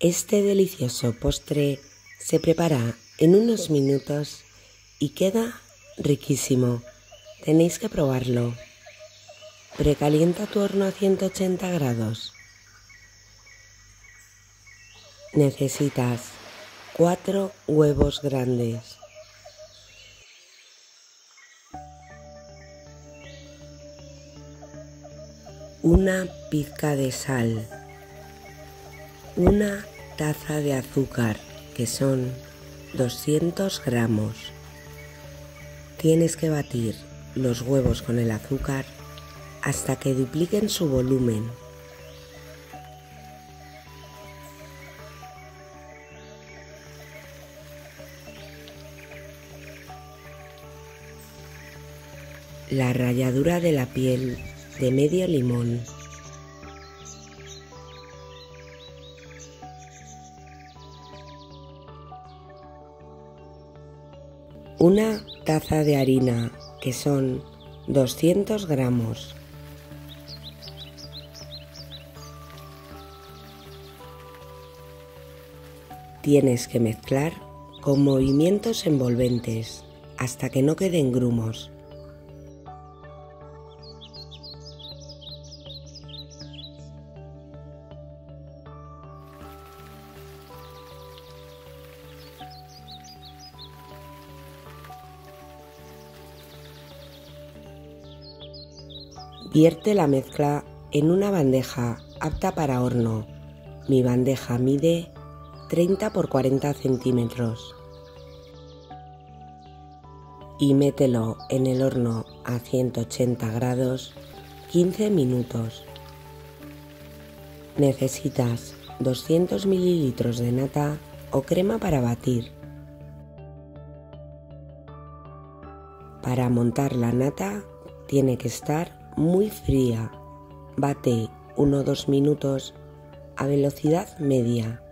Este delicioso postre se prepara en unos minutos y queda riquísimo. Tenéis que probarlo. Precalienta tu horno a 180 grados. Necesitas 4 huevos grandes, 1 pizca de sal, 1 taza de azúcar, que son 200 gramos. Tienes que batir los huevos con el azúcar hasta que dupliquen su volumen. La ralladura de la piel de medio limón. Una taza de harina, que son 200 gramos. Tienes que mezclar con movimientos envolventes hasta que no queden grumos. Vierte la mezcla en una bandeja apta para horno. Mi bandeja mide 30 por 40 centímetros. Y mételo en el horno a 180 grados 15 minutos. Necesitas 200 mililitros de nata o crema para batir. Para montar la nata tiene que estar muy fría. Bate 1 o 2 minutos a velocidad media.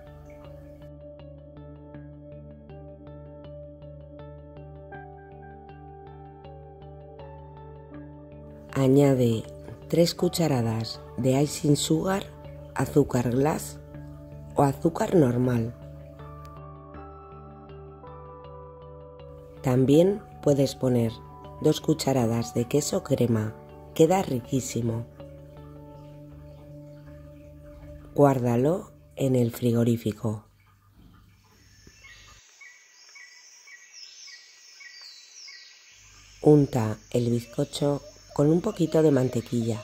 Añade 3 cucharadas de icing sugar, azúcar glass o azúcar normal. También puedes poner 2 cucharadas de queso crema. Queda riquísimo. Guárdalo en el frigorífico. Unta el bizcocho con un poquito de mantequilla.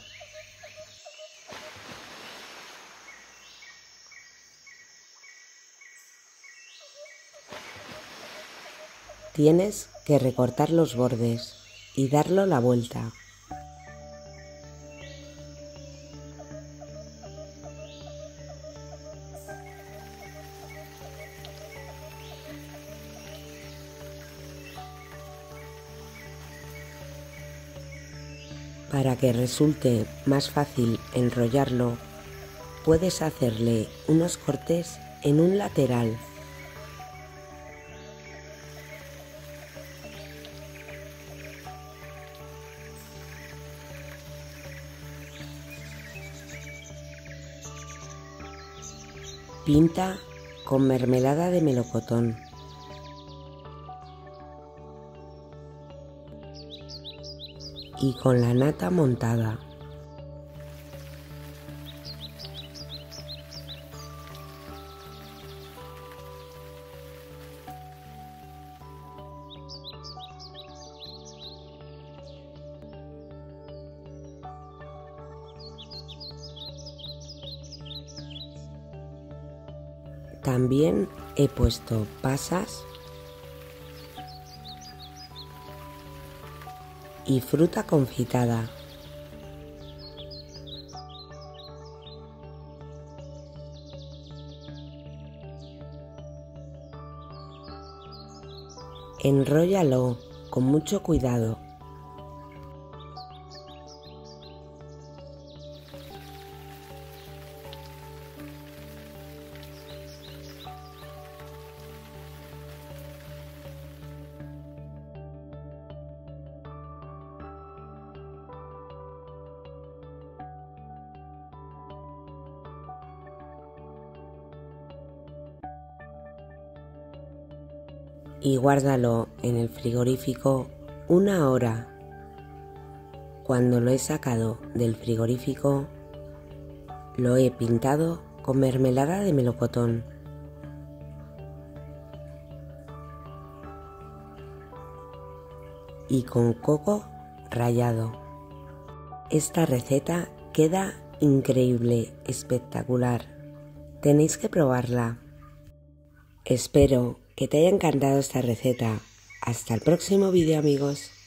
Tienes que recortar los bordes y darlo la vuelta. Para que resulte más fácil enrollarlo, puedes hacerle unos cortes en un lateral. Pinta con mermelada de melocotón. Y con la nata montada. También he puesto pasas y fruta confitada. Enróllalo con mucho cuidado. y guárdalo en el frigorífico una hora. Cuando lo he sacado del frigorífico, lo he pintado con mermelada de melocotón. Y con coco rallado. Esta receta queda increíble, espectacular. Tenéis que probarla. Espero que te haya encantado esta receta. Hasta el próximo vídeo, amigos.